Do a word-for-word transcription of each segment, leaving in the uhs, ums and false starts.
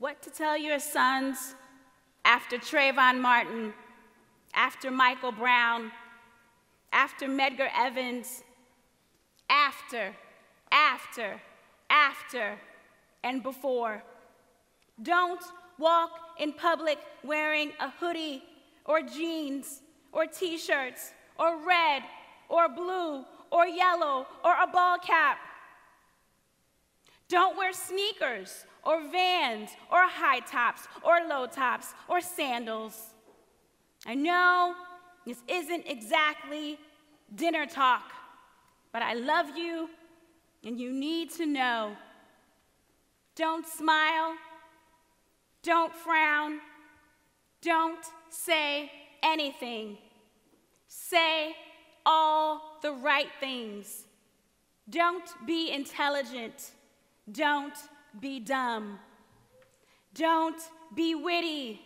what to tell your sons after Trayvon Martin, after Michael Brown, after Medgar Evans, after, after, after, and before. Don't walk in public wearing a hoodie or jeans or t-shirts or red or blue or yellow or a ball cap. Don't wear sneakers or Vans or high tops or low tops or sandals. I know this isn't exactly dinner talk, but I love you and you need to know. Don't smile. Don't frown. Don't say anything. Say all the right things. Don't be intelligent. Don't be dumb. Don't be witty.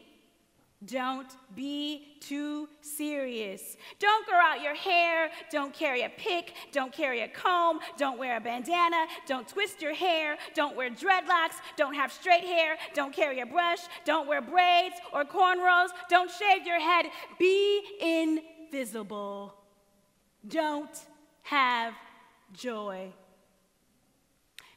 Don't be too serious. Don't grow out your hair. Don't carry a pick. Don't carry a comb. Don't wear a bandana. Don't twist your hair. Don't wear dreadlocks. Don't have straight hair. Don't carry a brush. Don't wear braids or cornrows. Don't shave your head. Be invisible. Don't have joy.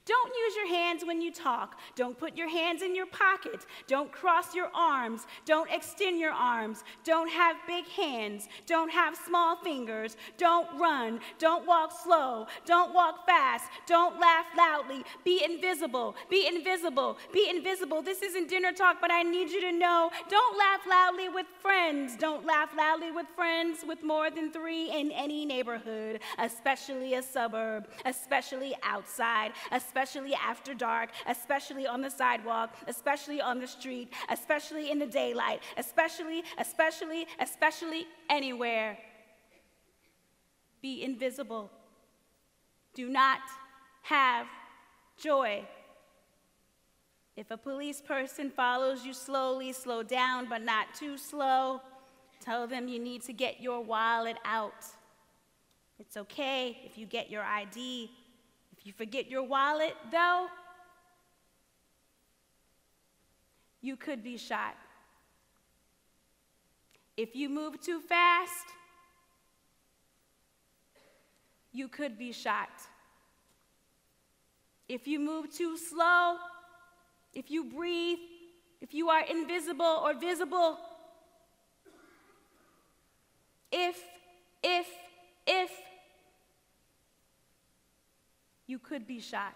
Don't use your hands when you talk. Don't put your hands in your pocket. Don't cross your arms. Don't extend your arms. Don't have big hands. Don't have small fingers. Don't run. Don't walk slow. Don't walk fast. Don't laugh loudly. Be invisible. Be invisible. Be invisible. This isn't dinner talk, but I need you to know. Don't laugh loudly with friends. Don't laugh loudly with friends with more than three in any neighborhood, especially a suburb, especially outside, especially especially after dark, especially on the sidewalk, especially on the street, especially in the daylight, especially, especially, especially anywhere. Be invisible. Do not have joy. If a police person follows you slowly, slow down, but not too slow. Tell them you need to get your wallet out. It's okay if you get your I D. You forget your wallet, though, you could be shot. If you move too fast, you could be shot. If you move too slow, if you breathe, if you are invisible or visible, if, if, if, you could be shot.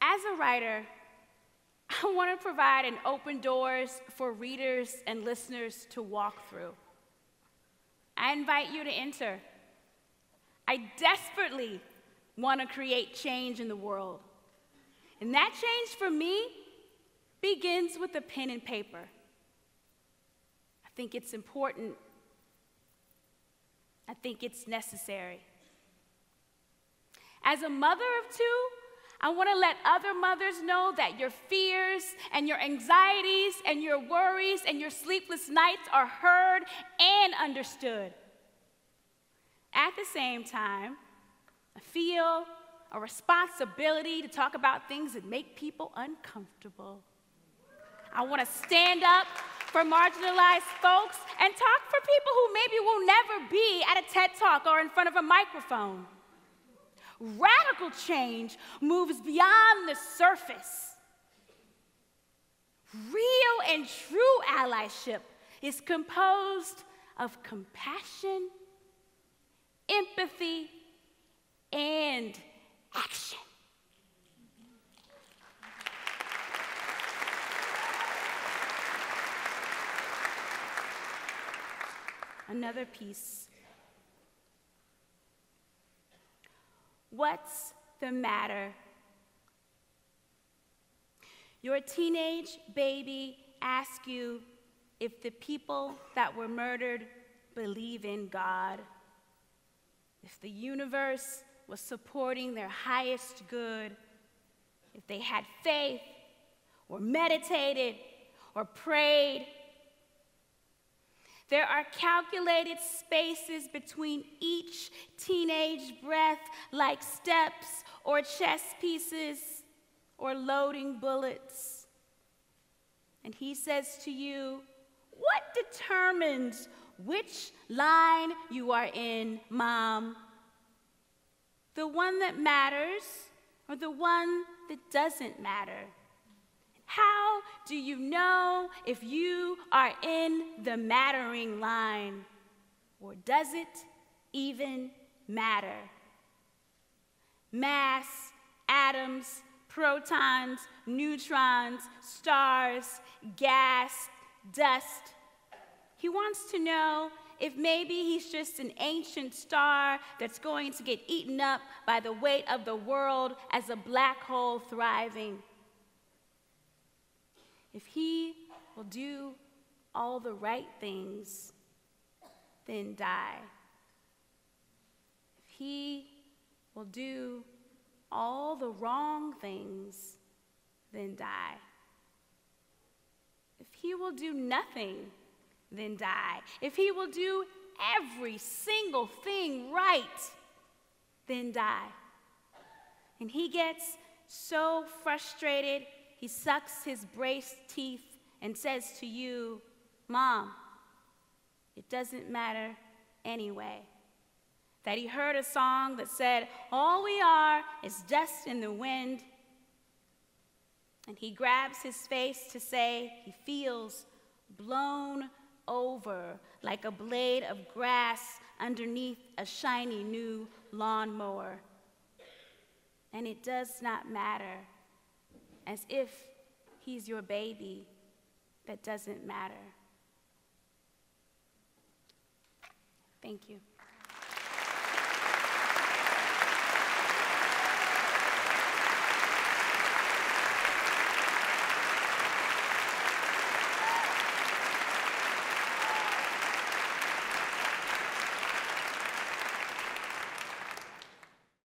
As a writer, I want to provide an open doors for readers and listeners to walk through. I invite you to enter. I desperately want to create change in the world. And that change for me begins with a pen and paper. I think it's important. I think it's necessary. As a mother of two, I want to let other mothers know that your fears and your anxieties and your worries and your sleepless nights are heard and understood. At the same time, I feel a responsibility to talk about things that make people uncomfortable. I want to stand up for marginalized folks and talk for people who maybe will never be at a TED Talk or in front of a microphone. Radical change moves beyond the surface. Real and true allyship is composed of compassion, empathy, and action. Another piece. What's the matter? Your teenage baby asks you if the people that were murdered believe in God. If the universe was supporting their highest good, if they had faith or meditated or prayed. There are calculated spaces between each teenage breath, like steps or chess pieces or loading bullets. And he says to you, what determines which line you are in, Mom? The one that matters or the one that doesn't matter? How do you know if you are in the mattering line? Or does it even matter? Mass, atoms, protons, neutrons, stars, gas, dust. He wants to know if maybe he's just an ancient star that's going to get eaten up by the weight of the world as a black hole thriving. If he will do all the right things, then die. If he will do all the wrong things, then die. If he will do nothing, then die. If he will do every single thing right, then die. And he gets so frustrated, he sucks his braced teeth and says to you, Mom, it doesn't matter anyway. That he heard a song that said, all we are is dust in the wind. And he grabs his face to say he feels blown over like a blade of grass underneath a shiny new lawnmower. And it does not matter. As if he's your baby that doesn't matter. Thank you.